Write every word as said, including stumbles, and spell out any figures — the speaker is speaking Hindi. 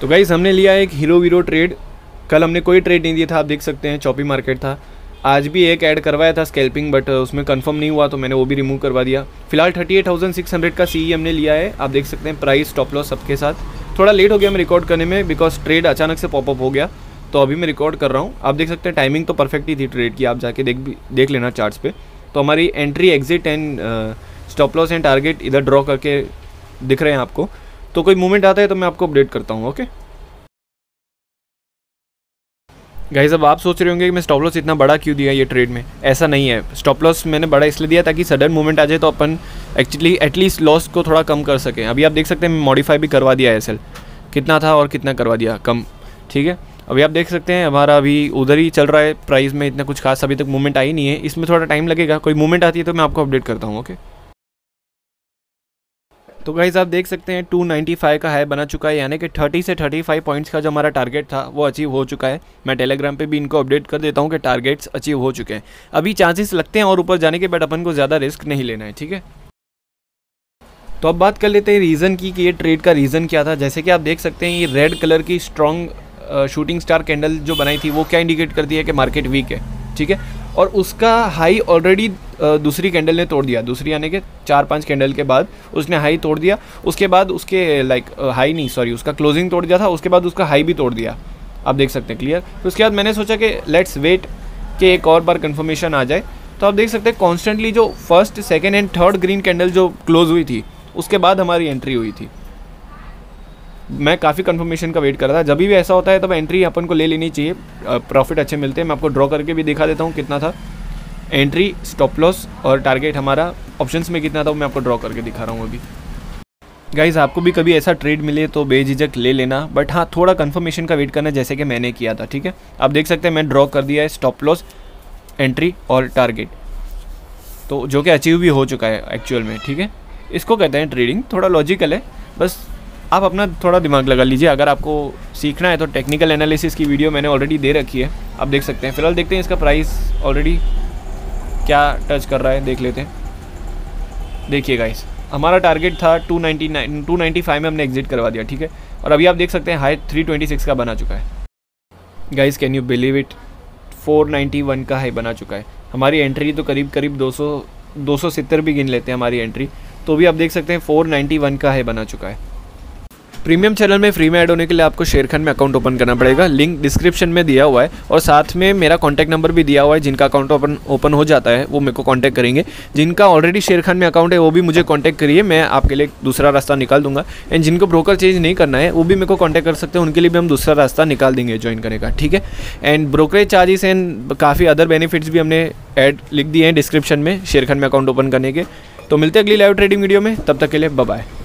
तो गाइस हमने लिया एक हीरो वीरो ट्रेड। कल हमने कोई ट्रेड नहीं दिया था, आप देख सकते हैं, चॉपी मार्केट था। आज भी एक ऐड करवाया था स्कैल्पिंग, बट उसमें कंफर्म नहीं हुआ तो मैंने वो भी रिमूव करवा दिया। फिलहाल thirty eight thousand six hundred का सीई हमने लिया है, आप देख सकते हैं, प्राइस टॉप लॉस सबके साथ। थोड़ा लेट हो गया मैं रिकॉर्ड करने में बिकॉज ट्रेड अचानक से पॉपअप हो गया, तो अभी मैं रिकॉर्ड कर रहा हूँ। आप देख सकते हैं टाइमिंग तो परफेक्ट ही थी ट्रेड की, आप जाके देख देख लेना चार्ट्स पे। तो हमारी entry exit and stop loss and target इधर ड्रॉ करके दिख रहे हैं आपको। तो कोई मूवमेंट आता है तो मैं आपको अपडेट करता हूँ। ओके गाइस, अब आप सोच रहे होंगे कि मैं स्टॉप लॉस इतना बड़ा क्यों दिया ये ट्रेड में। ऐसा नहीं है, स्टॉप लॉस मैंने बड़ा इसलिए दिया ताकि सडन मूवमेंट आ जाए तो अपन एक्चुअली एटलीस्ट लॉस को थोड़ा कम कर सकें। अभी आप देख सकते हैं मॉडिफाई भी करवा दिया है, एस एल कितना था और कितना करवा दिया कम, ठीक है। अभी आप देख सकते हैं हमारा अभी उधर ही चल रहा है, प्राइस में इतना कुछ खास अभी तक मूवमेंट आई नहीं है। इसमें थोड़ा टाइम लगेगा, कोई मूवमेंट आती है तो मैं आपको अपडेट करता हूँ। ओके तो गाइज़ आप देख सकते हैं टू नाइन्टी फाइव का हाई बना चुका है, यानी कि थर्टी से थर्टी फाइव पॉइंट्स का जो हमारा टारगेट था वो अचीव हो चुका है। मैं टेलीग्राम पे भी इनको अपडेट कर देता हूँ कि टारगेट्स अचीव हो चुके हैं। अभी चांसेस लगते हैं और ऊपर जाने के, बट अपन को ज़्यादा रिस्क नहीं लेना है, ठीक है। तो अब बात कर लेते हैं रीज़न की कि ये ट्रेड का रीज़न क्या था। जैसे कि आप देख सकते हैं ये रेड कलर की स्ट्रॉन्ग शूटिंग स्टार कैंडल जो बनाई थी वो क्या इंडिकेट करती है कि मार्केट वीक है, ठीक है। और उसका हाई ऑलरेडी दूसरी कैंडल ने तोड़ दिया, दूसरी यानी कि चार पांच कैंडल के बाद उसने हाई तोड़ दिया। उसके बाद उसके लाइक हाई नहीं सॉरी उसका क्लोजिंग तोड़ दिया था, उसके बाद उसका हाई भी तोड़ दिया, आप देख सकते हैं क्लियर। तो उसके बाद मैंने सोचा कि लेट्स वेट कि एक और बार कंफर्मेशन आ जाए। तो आप देख सकते हैं कॉन्स्टेंटली जो first second and third green candle जो क्लोज हुई थी उसके बाद हमारी एंट्री हुई थी। मैं काफ़ी कंफर्मेशन का वेट कर रहा था। जब भी ऐसा होता है तब तो एंट्री अपन को ले लेनी चाहिए, प्रॉफिट अच्छे मिलते हैं। मैं आपको ड्रॉ करके भी दिखा देता हूँ कितना था एंट्री, स्टॉप लॉस और टारगेट हमारा ऑप्शंस में कितना था, मैं आपको ड्रॉ करके दिखा रहा हूँ अभी। गाइज़ आपको भी कभी ऐसा ट्रेड मिले तो बेझिझक ले लेना, बट हाँ थोड़ा कंफर्मेशन का वेट करना जैसे कि मैंने किया था, ठीक है। आप देख सकते हैं मैं ड्रॉ कर दिया है स्टॉप लॉस, एंट्री और टारगेट, तो जो कि अचीव भी हो चुका है एक्चुअल में, ठीक है। इसको कहते हैं ट्रेडिंग, थोड़ा लॉजिकल है, बस आप अपना थोड़ा दिमाग लगा लीजिए। अगर आपको सीखना है तो टेक्निकल एनालिसिस की वीडियो मैंने ऑलरेडी दे रखी है, आप देख सकते हैं। फिलहाल देखते हैं इसका प्राइस ऑलरेडी क्या टच कर रहा है, देख लेते हैं। देखिए गाइस, हमारा टारगेट था two ninety nine, two ninety five में हमने एग्जिट करवा दिया, ठीक है। और अभी आप देख सकते हैं हाई थ्री ट्वेंटी सिक्स का बना चुका है। Guys can you believe it, four ninety one का हाई बना चुका है। हमारी एंट्री तो करीब करीब दो सौ दो सौ सत्तर भी गिन लेते हैं हमारी एंट्री, तो भी आप देख सकते हैं फोर नाइन्टी वन का हाई बना चुका है। प्रीमियम चैनल में फ्री में ऐड होने के लिए आपको शेरखन में अकाउंट ओपन करना पड़ेगा, लिंक डिस्क्रिप्शन में दिया हुआ है। और साथ में मेरा कॉन्टैक्ट नंबर भी दिया हुआ है, जिनका अकाउंट ओपन ओपन हो जाता है वो मेरे को कॉन्टैक्ट करेंगे। जिनका ऑलरेडी शेरखन में अकाउंट है वो भी मुझे कॉन्टैक्ट करिए, मैं आपके लिए दूसरा रास्ता निकाल दूंगा। एंड जिनको ब्रोकर चेंज नहीं करना है वो भी मेरे को कॉन्टैक्ट कर सकते हैं, उनके लिए भी हम दूसरा रास्ता निकाल देंगे ज्वाइन करने का, ठीक है। एंड ब्रोकरेज चार्जेस एंड काफ़ी अदर बेनिफिट्स भी हमने ऐड लिख दिए हैं डिस्क्रिप्शन में शेरखन में अकाउंट ओपन करने के। तो मिलते हैं अगली लाइव ट्रेडिंग वीडियो में, तब तक के लिए बाय बाय।